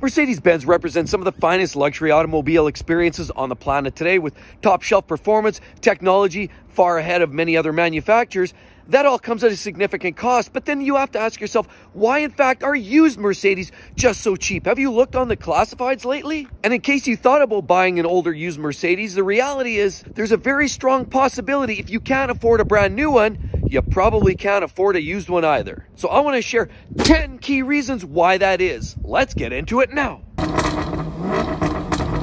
Mercedes-Benz represents some of the finest luxury automobile experiences on the planet today, with top-shelf performance, technology far ahead of many other manufacturers. That all comes at a significant cost, but then you have to ask yourself, why in fact are used Mercedes just so cheap? Have you looked on the classifieds lately? And in case you thought about buying an older used Mercedes, the reality is there's a very strong possibility if you can't afford a brand new one, you probably can't afford a used one either. So I want to share 10 key reasons why that is. Let's get into it now.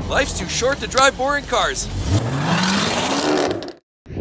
Life's too short to drive boring cars.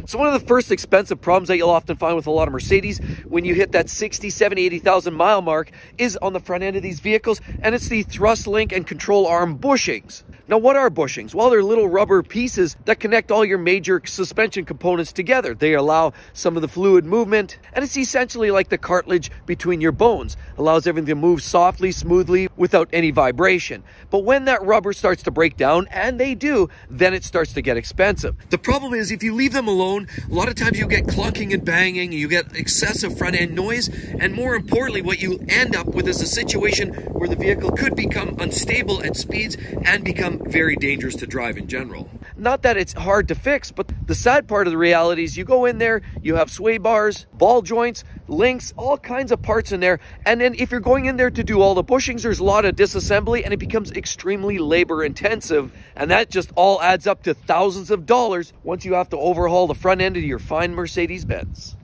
So one of the first expensive problems that you'll often find with a lot of Mercedes when you hit that 60, 70, 80,000 mile mark is on the front end of these vehicles, and it's the thrust link and control arm bushings. Now, what are bushings? Well, they're little rubber pieces that connect all your major suspension components together. They allow some of the fluid movement, and it's essentially like the cartilage between your bones. Allows everything to move softly, smoothly, without any vibration. But when that rubber starts to break down, and they do, then it starts to get expensive. The problem is if you leave them alone, a lot of times you get clunking and banging, you get excessive front end noise, and more importantly, what you end up with is a situation where the vehicle could become unstable at speeds and become very dangerous to drive in general. Not that it's hard to fix, but the sad part of the reality is you go in there, you have sway bars, ball joints, links, all kinds of parts in there, and then if you're going in there to do all the bushings, there's a lot of disassembly and it becomes extremely labor intensive, and that just all adds up to thousands of dollars once you have to overhaul the front end of your fine Mercedes-Benz.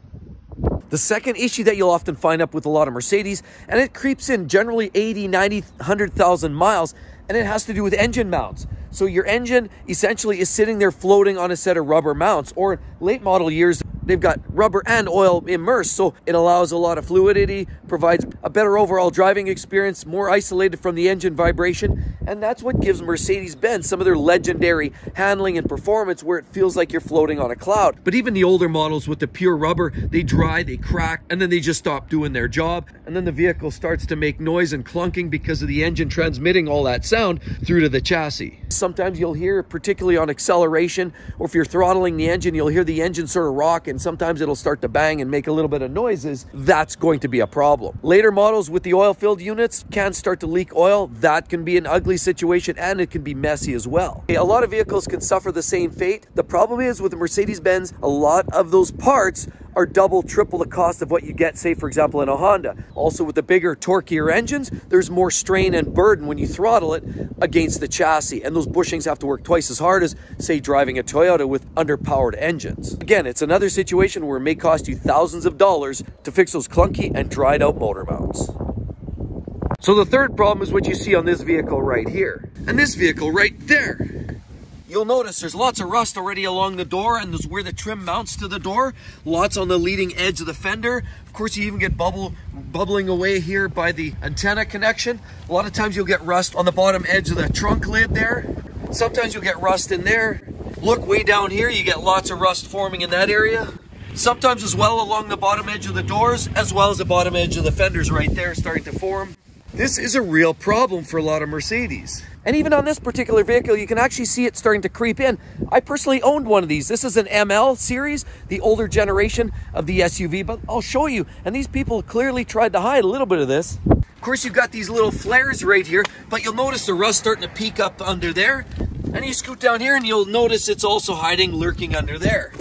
The second issue that you'll often find up with a lot of Mercedes, and it creeps in generally 80, 90, 100,000 miles, and it has to do with engine mounts. So your engine essentially is sitting there floating on a set of rubber mounts, or in late model years, they've got rubber and oil immersed, so it allows a lot of fluidity, provides a better overall driving experience, more isolated from the engine vibration, and that's what gives Mercedes-Benz some of their legendary handling and performance, where it feels like you're floating on a cloud. But even the older models with the pure rubber, they dry, they crack, and then they just stop doing their job. And then the vehicle starts to make noise and clunking because of the engine transmitting all that sound through to the chassis. Sometimes you'll hear, particularly on acceleration, or if you're throttling the engine, you'll hear the engine sort of rock, and sometimes it'll start to bang and make a little bit of noises. That's going to be a problem. Later models with the oil-filled units can start to leak oil. That can be an ugly situation, and it can be messy as well. A lot of vehicles can suffer the same fate. The problem is with the Mercedes-Benz, a lot of those parts are double, triple the cost of what you get, say, for example, in a Honda. Also, with the bigger, torquier engines, there's more strain and burden when you throttle it against the chassis, and those bushings have to work twice as hard as, say, driving a Toyota with underpowered engines. Again, it's another situation where it may cost you thousands of dollars to fix those clunky and dried out motor mounts. So the third problem is what you see on this vehicle right here, and this vehicle right there. You'll notice there's lots of rust already along the door, and there's where the trim mounts to the door, lots on the leading edge of the fender. Of course, you even get bubbling away here by the antenna connection. A lot of times you'll get rust on the bottom edge of the trunk lid there. Sometimes you'll get rust in there. Look way down here, you get lots of rust forming in that area. Sometimes as well along the bottom edge of the doors, as well as the bottom edge of the fenders right there starting to form. This is a real problem for a lot of Mercedes. And even on this particular vehicle, you can actually see it starting to creep in. I personally owned one of these. This is an ML series, the older generation of the SUV, but I'll show you. And these people clearly tried to hide a little bit of this. Of course, you've got these little flares right here, but you'll notice the rust starting to peek up under there. And you scoot down here and you'll notice it's also hiding, lurking under there.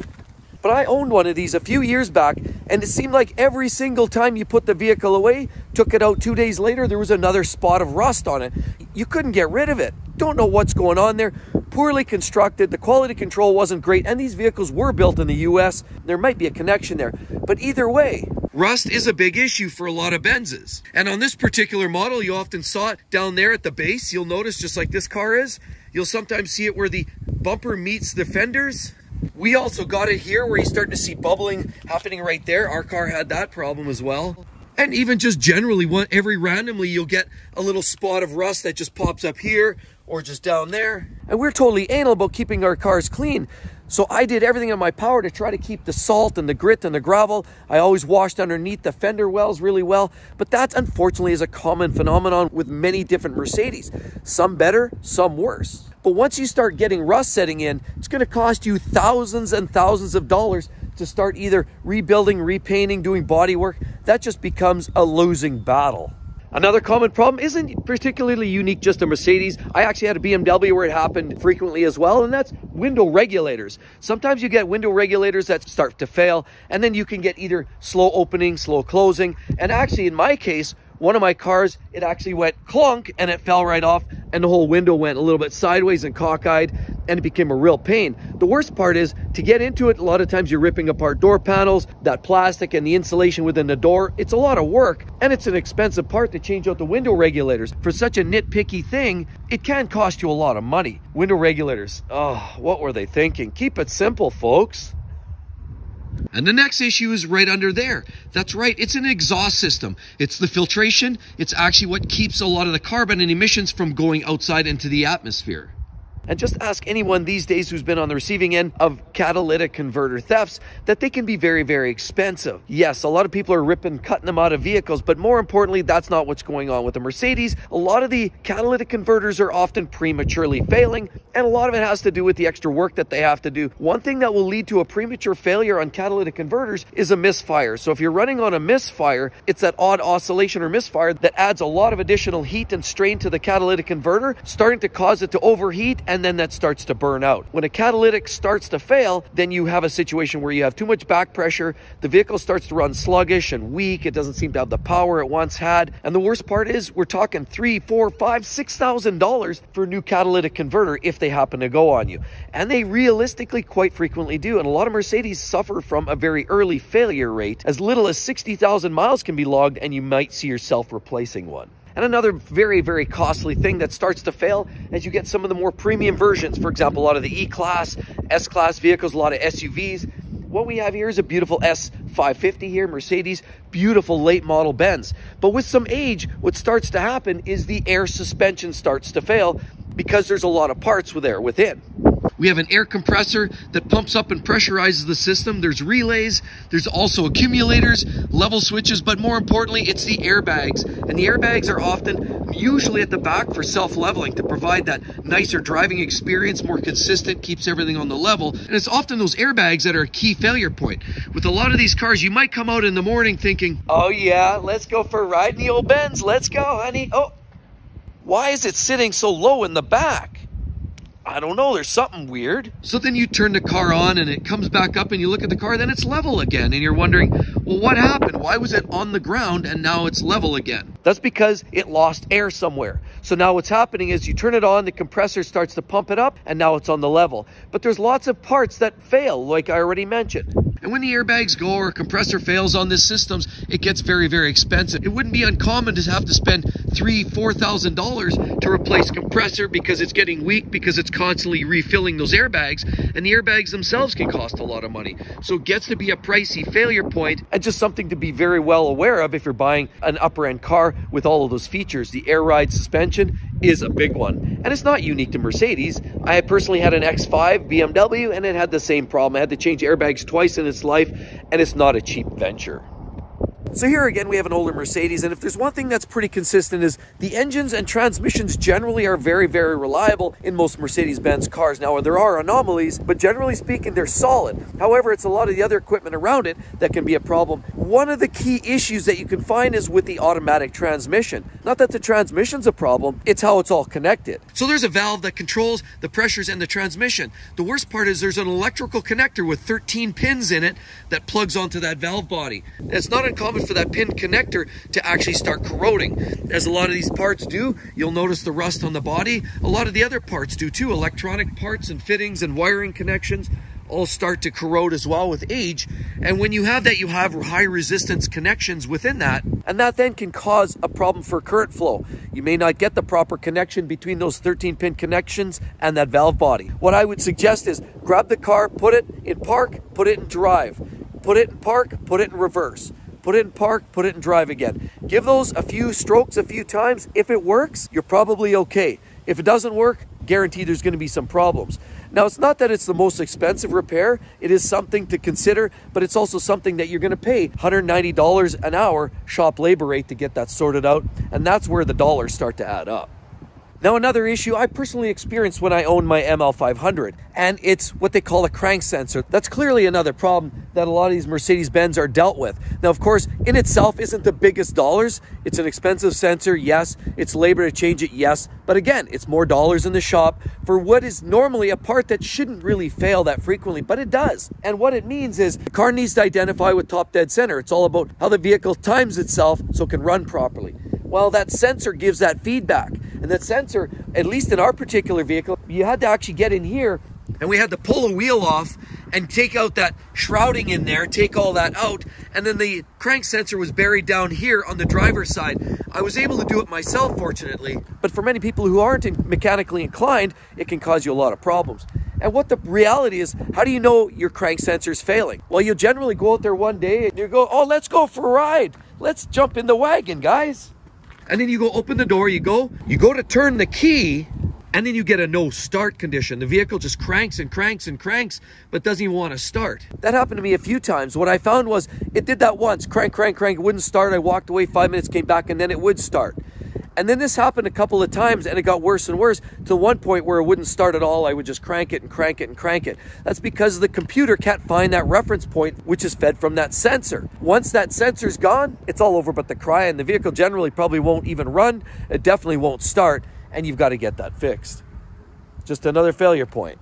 But I owned one of these a few years back, and it seemed like every single time you put the vehicle away, took it out 2 days later, there was another spot of rust on it. You couldn't get rid of it. Don't know what's going on there. Poorly constructed, the quality control wasn't great, and these vehicles were built in the US. There might be a connection there, but either way, rust is a big issue for a lot of Benzes. And on this particular model, you often saw it down there at the base. You'll notice, just like this car is, you'll sometimes see it where the bumper meets the fenders. We also got it here where you start to see bubbling happening right there. Our car had that problem as well. And even just generally, randomly you'll get a little spot of rust that just pops up here or just down there. And we're totally anal about keeping our cars clean. So I did everything in my power to try to keep the salt and the grit and the gravel. I always washed underneath the fender wells really well, but that unfortunately is a common phenomenon with many different Mercedes. Some better, some worse. But once you start getting rust setting in, it's going to cost you thousands and thousands of dollars to start either rebuilding, repainting, doing body work. That just becomes a losing battle. Another common problem isn't particularly unique just to Mercedes. I actually had a BMW where it happened frequently as well, and that's window regulators. Sometimes you get window regulators that start to fail, and then you can get either slow opening, slow closing. And actually in my case, one of my cars, it actually went clunk and it fell right off and the whole window went a little bit sideways and cockeyed and it became a real pain. The worst part is to get into it, a lot of times you're ripping apart door panels, that plastic and the insulation within the door. It's a lot of work and it's an expensive part to change out the window regulators. For such a nitpicky thing, it can cost you a lot of money. Window regulators, oh, what were they thinking? Keep it simple, folks. And the next issue is right under there. That's right, it's an exhaust system. It's the filtration. It's actually what keeps a lot of the carbon and emissions from going outside into the atmosphere. And just ask anyone these days who's been on the receiving end of catalytic converter thefts that they can be very, very expensive. Yes, a lot of people are ripping, cutting them out of vehicles, but more importantly, that's not what's going on with the Mercedes. A lot of the catalytic converters are often prematurely failing, and a lot of it has to do with the extra work that they have to do. One thing that will lead to a premature failure on catalytic converters is a misfire. So if you're running on a misfire, it's that odd oscillation or misfire that adds a lot of additional heat and strain to the catalytic converter, starting to cause it to overheat, and then that starts to burn out. When a catalytic starts to fail, then you have a situation where you have too much back pressure, the vehicle starts to run sluggish and weak, it doesn't seem to have the power it once had, and the worst part is we're talking $3,000, $4,000, $5,000, $6,000 for a new catalytic converter if they happen to go on you. And they realistically quite frequently do, and a lot of Mercedes suffer from a very early failure rate. As little as 60,000 miles can be logged and you might see yourself replacing one. And another very, very costly thing that starts to fail as you get some of the more premium versions. For example, a lot of the E-Class, S-Class vehicles, a lot of SUVs. What we have here is a beautiful S550 here, Mercedes, beautiful late model Benz. But with some age, what starts to happen is the air suspension starts to fail because there's a lot of parts there within. We have an air compressor that pumps up and pressurizes the system. There's relays, there's also accumulators, level switches, but more importantly, it's the airbags. And the airbags are often usually at the back for self-leveling to provide that nicer driving experience, more consistent, keeps everything on the level. And it's often those airbags that are a key failure point. With a lot of these cars, you might come out in the morning thinking, oh yeah, let's go for a ride in the old Benz. Let's go, honey. Oh, why is it sitting so low in the back? I don't know, there's something weird. So then you turn the car on and it comes back up and you look at the car, then it's level again. And you're wondering, well, what happened? Why was it on the ground and now it's level again? That's because it lost air somewhere. So now what's happening is you turn it on, the compressor starts to pump it up and now it's on the level. But there's lots of parts that fail, like I already mentioned. And when the airbags go or a compressor fails on these systems, it gets very, very expensive. It wouldn't be uncommon to have to spend $3,000, $4,000 to replace compressor because it's getting weak, because it's constantly refilling those airbags, and the airbags themselves can cost a lot of money. So it gets to be a pricey failure point and just something to be very well aware of if you're buying an upper-end car with all of those features. The air ride suspension is a big one. And it's not unique to Mercedes. I personally had an X5 BMW and it had the same problem. I had to change airbags twice in its life, and it's not a cheap venture. So here again, we have an older Mercedes, and if there's one thing that's pretty consistent is the engines and transmissions generally are very, very reliable in most Mercedes-Benz cars. Now, there are anomalies, but generally speaking, they're solid. However, it's a lot of the other equipment around it that can be a problem. One of the key issues that you can find is with the automatic transmission. Not that the transmission's a problem, it's how it's all connected. So there's a valve that controls the pressures and the transmission. The worst part is there's an electrical connector with 13 pins in it that plugs onto that valve body. And it's not uncommon for that pin connector to actually start corroding. As a lot of these parts do, you'll notice the rust on the body. A lot of the other parts do too. Electronic parts and fittings and wiring connections all start to corrode as well with age. And when you have that, you have high resistance connections within that. And that then can cause a problem for current flow. You may not get the proper connection between those 13-pin connections and that valve body. What I would suggest is grab the car, put it in park, put it in drive. Put it in park, put it in reverse. Put it in park, put it in drive again. Give those a few strokes, a few times. If it works, you're probably okay. If it doesn't work, guarantee there's going to be some problems. Now, it's not that it's the most expensive repair. It is something to consider, but it's also something that you're going to pay $190 an hour shop labor rate to get that sorted out. And that's where the dollars start to add up. Now, another issue I personally experienced when I owned my ML500, and it's what they call a crank sensor. That's clearly another problem that a lot of these Mercedes-Benz are dealt with. Now, of course, in itself isn't the biggest dollars. It's an expensive sensor, yes. It's labor to change it, yes. But again, it's more dollars in the shop for what is normally a part that shouldn't really fail that frequently, but it does. And what it means is the car needs to identify with top dead center. It's all about how the vehicle times itself so it can run properly. Well, that sensor gives that feedback. And that sensor, at least in our particular vehicle, you had to actually get in here and we had to pull a wheel off and take out that shrouding in there, take all that out. And then the crank sensor was buried down here on the driver's side. I was able to do it myself, fortunately. But for many people who aren't mechanically inclined, it can cause you a lot of problems. And what the reality is, how do you know your crank sensor is failing? Well, you generally go out there one day and you go, oh, let's go for a ride. Let's jump in the wagon, guys. And then you go open the door, you go to turn the key, and then you get a no start condition. The vehicle just cranks and cranks and cranks, but doesn't even want to start. That happened to me a few times. What I found was it did that once, crank, crank, crank, it wouldn't start. I walked away 5 minutes, came back, and then it would start. And then this happened a couple of times and it got worse and worse to one point where it wouldn't start at all. I would just crank it and crank it and crank it. That's because the computer can't find that reference point, which is fed from that sensor. Once that sensor's gone, it's all over but the cry, and the vehicle generally probably won't even run. It definitely won't start, and you've got to get that fixed. Just another failure point.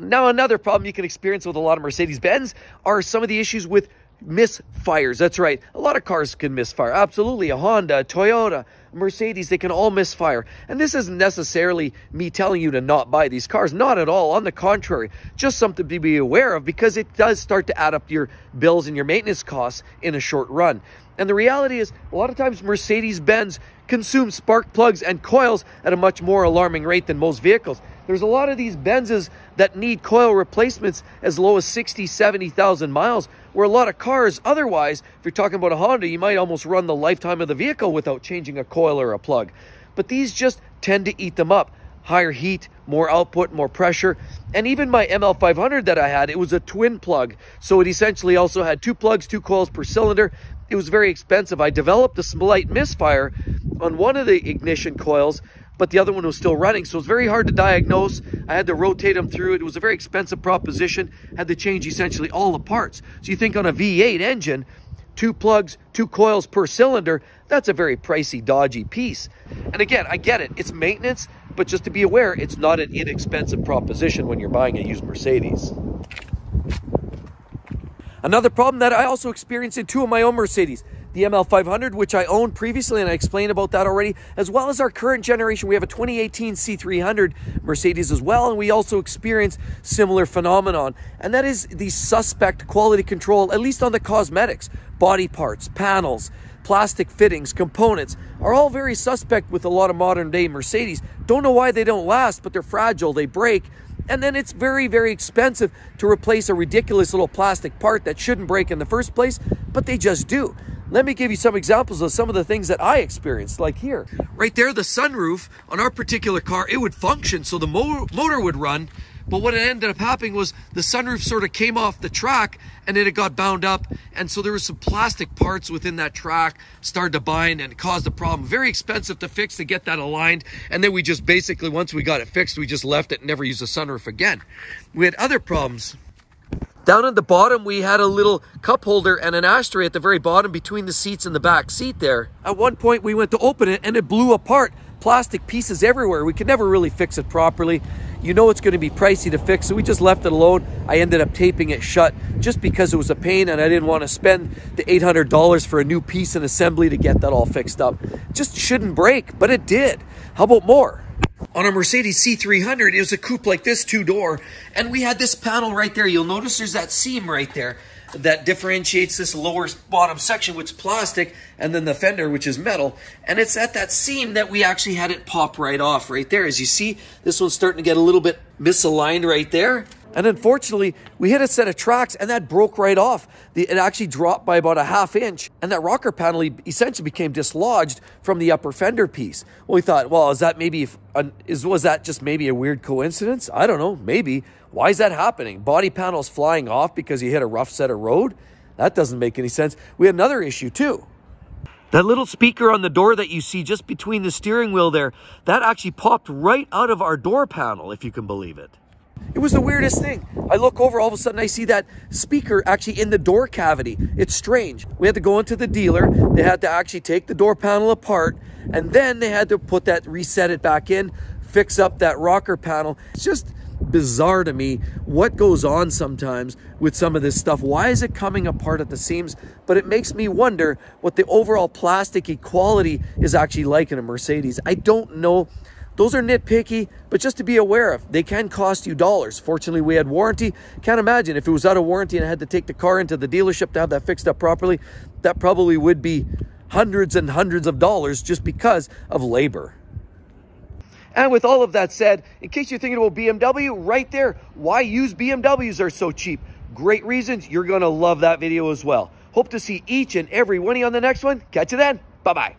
Now, another problem you can experience with a lot of Mercedes-Benz are some of the issues with misfires. That's right. A lot of cars can misfire. Absolutely. A Honda, a Toyota, a Mercedes, they can all misfire. And this isn't necessarily me telling you to not buy these cars. Not at all. On the contrary, just something to be aware of, because it does start to add up your bills and your maintenance costs in a short run. And the reality is, a lot of times Mercedes-Benz consume spark plugs and coils at a much more alarming rate than most vehicles. There's a lot of these Benzes that need coil replacements as low as 60, 70,000 miles, where a lot of cars otherwise, if you're talking about a Honda, you might almost run the lifetime of the vehicle without changing a coil or a plug. But these just tend to eat them up. Higher heat, more output, more pressure. And even my ML500 that I had, it was a twin plug. So it essentially also had two plugs, two coils per cylinder. It was very expensive. I developed a slight misfire on one of the ignition coils, but the other one was still running. So it's very hard to diagnose. I had to rotate them through. It was a very expensive proposition. Had to change essentially all the parts. So you think on a V8 engine, two plugs, two coils per cylinder, that's a very pricey, dodgy piece. And again, I get it. It's maintenance, but just to be aware, it's not an inexpensive proposition when you're buying a used Mercedes. Another problem that I also experienced in two of my own Mercedes, the ML500, which I owned previously, and I explained about that already, as well as our current generation. We have a 2018 C300 Mercedes as well, and we also experience similar phenomenon, and that is the suspect quality control, at least on the cosmetics. Body parts, panels, plastic fittings, components are all very suspect with a lot of modern day Mercedes. Don't know why they don't last, but they're fragile, they break. And then it's very, very expensive to replace a ridiculous little plastic part that shouldn't break in the first place, but they just do. Let me give you some examples of some of the things that I experienced, like here. Right there, the sunroof on our particular car, it would function, so the motor would run, but what ended up happening was the sunroof sort of came off the track and then it got bound up, and so there was some plastic parts within that track started to bind and caused a problem. Very expensive to fix, to get that aligned, and then we just basically, once we got it fixed, we just left it and never used the sunroof again. We had other problems. Down at the bottom, we had a little cup holder and an ashtray at the very bottom between the seats and the back seat there. At one point, we went to open it and it blew apart. Plastic pieces everywhere. We could never really fix it properly. You know it's going to be pricey to fix, so we just left it alone. I ended up taping it shut just because it was a pain and I didn't want to spend the $800 for a new piece and assembly to get that all fixed up. Just shouldn't break, but it did. How about more? On a Mercedes C300, it was a coupe like this, two-door, and we had this panel right there. You'll notice there's that seam right there that differentiates this lower bottom section, which is plastic, and then the fender, which is metal. And it's at that seam that we actually had it pop right off right there. As you see, this one's starting to get a little bit misaligned right there. And unfortunately, we hit a set of tracks and that broke right off. It actually dropped by about a ½ inch, and that rocker panel essentially became dislodged from the upper fender piece. Well, we thought, well, is that maybe, was that just maybe a weird coincidence? I don't know, maybe. Why is that happening? Body panels flying off because you hit a rough set of road? That doesn't make any sense. We had another issue too. That little speaker on the door that you see just between the steering wheel there, that actually popped right out of our door panel, if you can believe it. It was the weirdest thing. I look over, all of a sudden I see that speaker actually in the door cavity. It's strange. We had to go into the dealer. They had to actually take the door panel apart, and then they had to put that, reset it back in, fix up that rocker panel. It's just bizarre to me what goes on sometimes with some of this stuff. Why is it coming apart at the seams? But it makes me wonder what the overall plastic equality is actually like in a Mercedes. I don't know. Those are nitpicky, but just to be aware of, they can cost you dollars. Fortunately, we had warranty. Can't imagine if it was out of warranty and I had to take the car into the dealership to have that fixed up properly. That probably would be hundreds and hundreds of dollars just because of labor. And with all of that said, in case you're thinking about BMW, right there, why used BMWs are so cheap. Great reasons. You're going to love that video as well. Hope to see each and every one of you on the next one. Catch you then. Bye-bye.